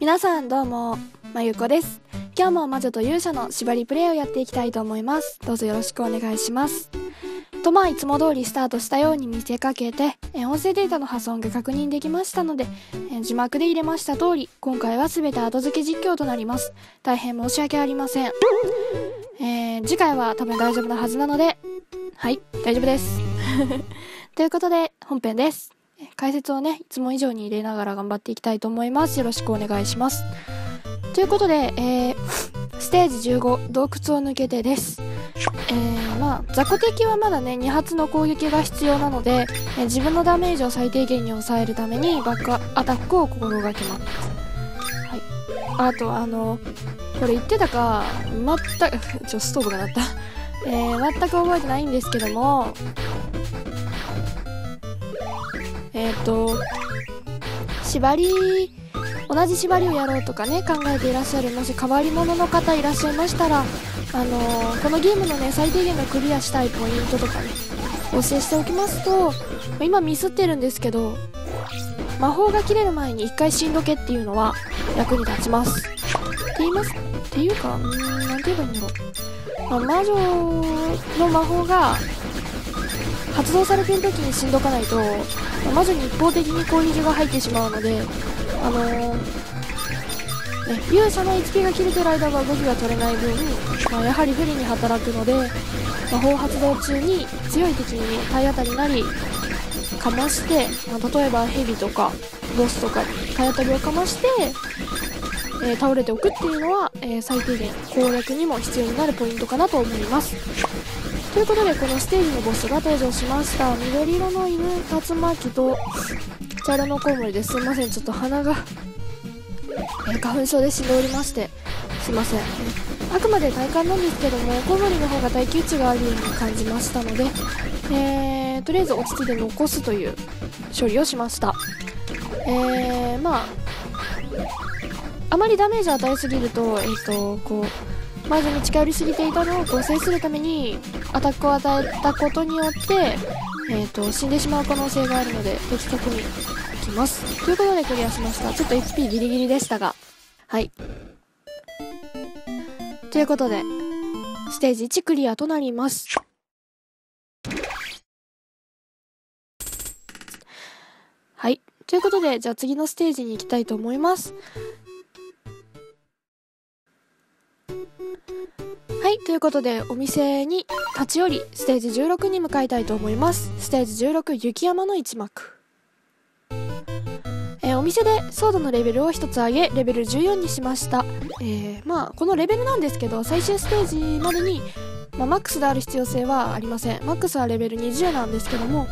皆さんどうも、まゆこです。今日も魔女と勇者の縛りプレイをやっていきたいと思います。どうぞよろしくお願いします。とまあいつも通りスタートしたように見せかけて音声データの破損が確認できましたので、字幕で入れました通り今回は全て後付け実況となります。大変申し訳ありません。次回は多分大丈夫なはずなので、はい、大丈夫です。ということで、本編です。解説をね、いつも以上に入れながら頑張っていきたいと思います。よろしくお願いします。ということで、ステージ15、洞窟を抜けてです。雑魚敵はまだね、2発の攻撃が必要なので、自分のダメージを最低限に抑えるためにバックアタックを心がけます。はい。あと、これ言ってたか、全く、ストーブが鳴った。全く覚えてないんですけども、縛り、同じ縛りをやろうとかね、考えていらっしゃる、もし変わり者の方いらっしゃいましたら、このゲームのね、最低限のクリアしたいポイントとかね、お教えしておきますと、今ミスってるんですけど、魔法が切れる前に一回しんどけっていうのは役に立ちます。っていうか、なんて言えばいいんだろう。魔女の魔法が発動されてる時にしんどかないと、魔女に一方的に攻撃が入ってしまうので、勇者の HP が切れてる間は動きが取れない分、やはり不利に働くので、魔法発動中に強い敵に体当たりなり、かまして、例えばヘビとかボスとか体当たりをかまして、倒れておくっていうのは、最低限攻略にも必要になるポイントかなと思います。ということで、このステージのボスが登場しました。緑色の犬竜巻と茶色のコウモリです。すいません、ちょっと鼻が、花粉症で死んでおりまして、すいません。あくまで体感なんですけども、コウモリの方が耐久値があるように感じましたので、とりあえず落ち着いて残すという処理をしました。あまりダメージを与えすぎると、魔女に近寄りすぎていたのを制するためにアタックを与えたことによって、死んでしまう可能性があるので的確にいきます。ということでクリアしました。ちょっと HP ギリギリでしたが、はい。ということでステージ1クリアとなります。はい、ということで、じゃあ次のステージに行きたいと思います。はい、ということでお店に立ち寄り、ステージ16に向かいたいと思います。ステージ16、雪山の一幕。お店でソードのレベルを1つ上げ、レベル14にしました。このレベルなんですけど、最終ステージまでに、マックスである必要性はありません。マックスはレベル20なんですけども、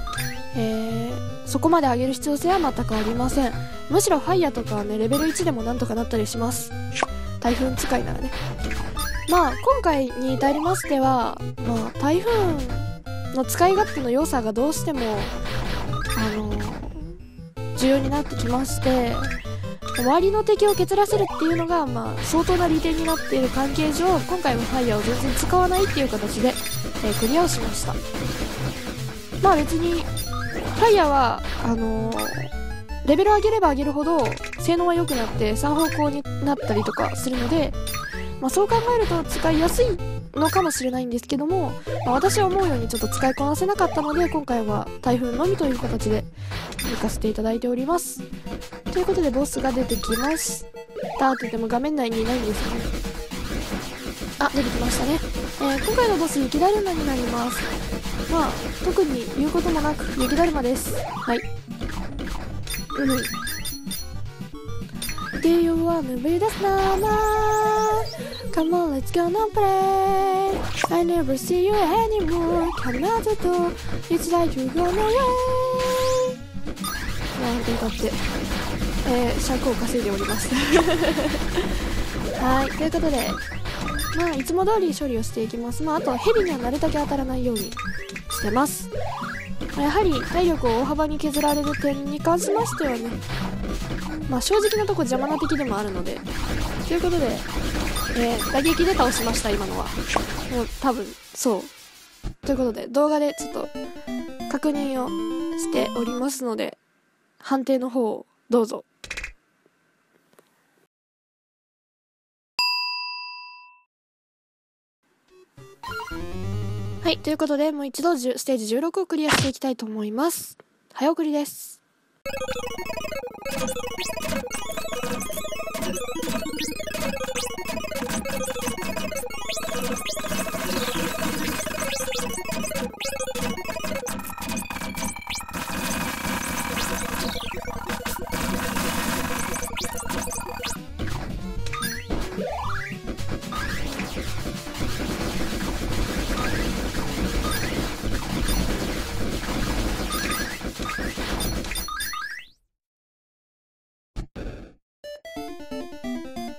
そこまで上げる必要性は全くありません。むしろファイヤーとかはね、レベル1でもなんとかなったりします。台風使いならね。今回に至りましては、台風の使い勝手の良さがどうしても、重要になってきまして、周りの敵を蹴らせるっていうのが、相当な利点になっている関係上、今回もファイヤーを全然使わないっていう形で、クリアをしました。別に、ファイヤーは、レベル上げれば上げるほど、性能は良くなって3方向になったりとかするので、そう考えると使いやすいのかもしれないんですけども、私は思うようにちょっと使いこなせなかったので、今回は台風のみという形で行かせていただいております。ということでボスが出てきました。といっても画面内にいないんですよね。出てきましたね。今回のボス雪だるまになります。特に言うこともなく雪だるまです。はい。Do you wanna be the snowman? Come on, let's go and play. I never see you anymore. Come out the door. It's like you're gonna away. なんて歌って、尺を稼いでおります。はい、ということで、いつも通り処理をしていきます。あとはヘビにはなるだけ当たらないようにしてます。やはり体力を大幅に削られる点に関しましてはね、正直なとこ邪魔な敵でもあるので、ということで、打撃で倒しました、今のは。もう多分、そう。ということで、動画でちょっと確認をしておりますので、判定の方をどうぞ。はい、ということでもう一度ステージ16をクリアしていきたいと思います。早送りです。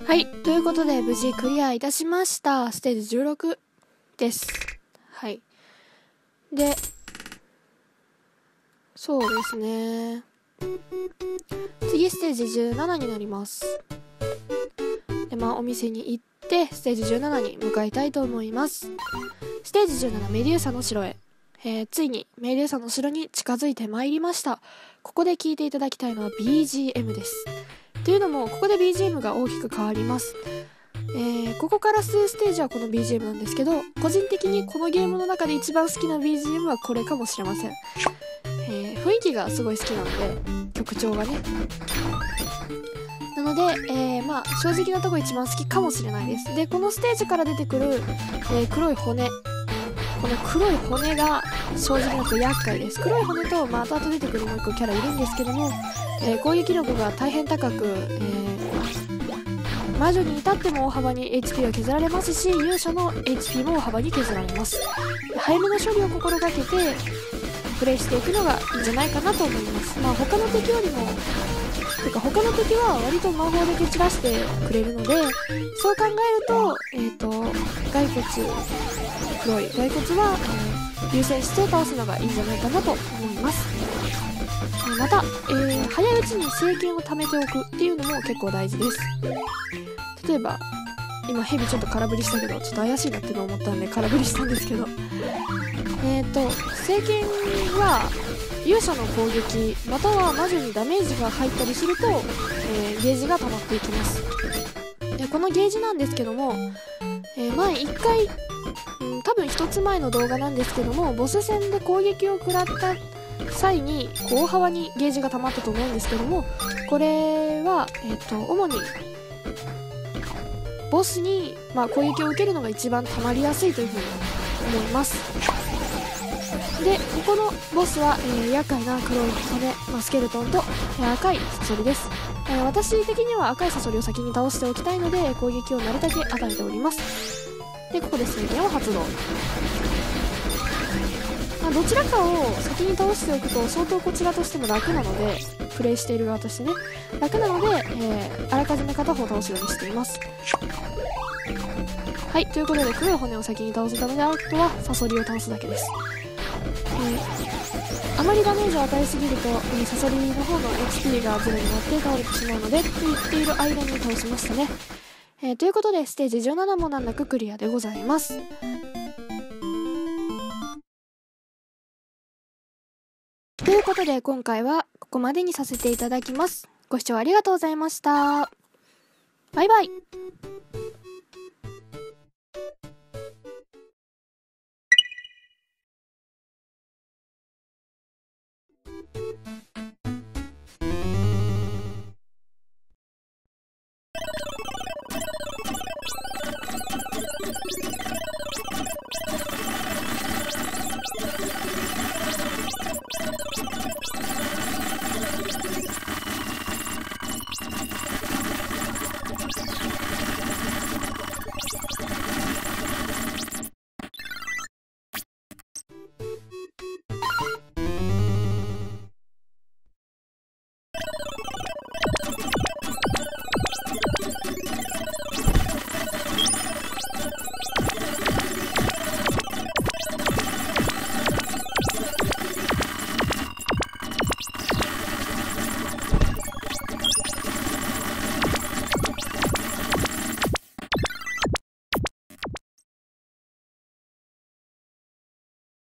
はい、ということで無事クリアいたしました。ステージ16です。はいで、そうですね、次ステージ17になります。でお店に行ってステージ17に向かいたいと思います。ステージ17、メデューサの城へ。ついにメデューサの城に近づいてまいりました。ここで聴いていただきたいのは BGM です。というのもここで BGM が大きく変わります。ここから数ステージはこの BGM なんですけど、個人的にこのゲームの中で一番好きな BGM はこれかもしれません。雰囲気がすごい好きなので、曲調がね、なので、正直なとこ一番好きかもしれないです。でこのステージから出てくる、黒い骨、この黒い骨が正直なと厄介です。黒い骨と、後々出てくるもう一個キャラいるんですけども、攻撃力が大変高く、魔女に至っても大幅に HP が削られますし、勇者の HP も大幅に削られます。早めの処理を心がけてプレイしていくのがいいんじゃないかなと思います。他の敵よりも他の敵は割と魔法で蹴散らしてくれるので、そう考えると、黒い骸骨は、優先して倒すのがいいんじゃないかなと思います。また、早いうちに聖剣を貯めておくっていうのも結構大事です。例えば今ヘビちょっと空振りしたけど、ちょっと怪しいなって思ったんで空振りしたんですけど、聖剣は勇者の攻撃または魔女にダメージが入ったりすると、ゲージが溜まっていきます。でこのゲージなんですけども、前1回、多分1つ前の動画なんですけども、ボス戦で攻撃を食らった際に大幅にゲージが溜まったと思うんですけども、これは、主にボスに、攻撃を受けるのが一番溜まりやすいというふうに思います。でここのボスは、厄介な黒い骨、スケルトンと、赤いサソリです。私的には赤いサソリを先に倒しておきたいので、攻撃をなるだけ与えております。でここで聖剣を発動。どちらかを先に倒しておくと相当こちらとしても楽なので、プレイしている側としてね、楽なので、あらかじめ片方を倒すようにしています。はい、ということで黒い骨を先に倒せたので、あとはサソリを倒すだけです。あまりダメージを与えすぎると、サソリの方の HP がゼロになって倒れてしまうのでって言っている間に倒しましたね。ということでステージ17も難なくクリアでございます。ということで今回はここまでにさせていただきます。ご視聴ありがとうございました。バイバイ。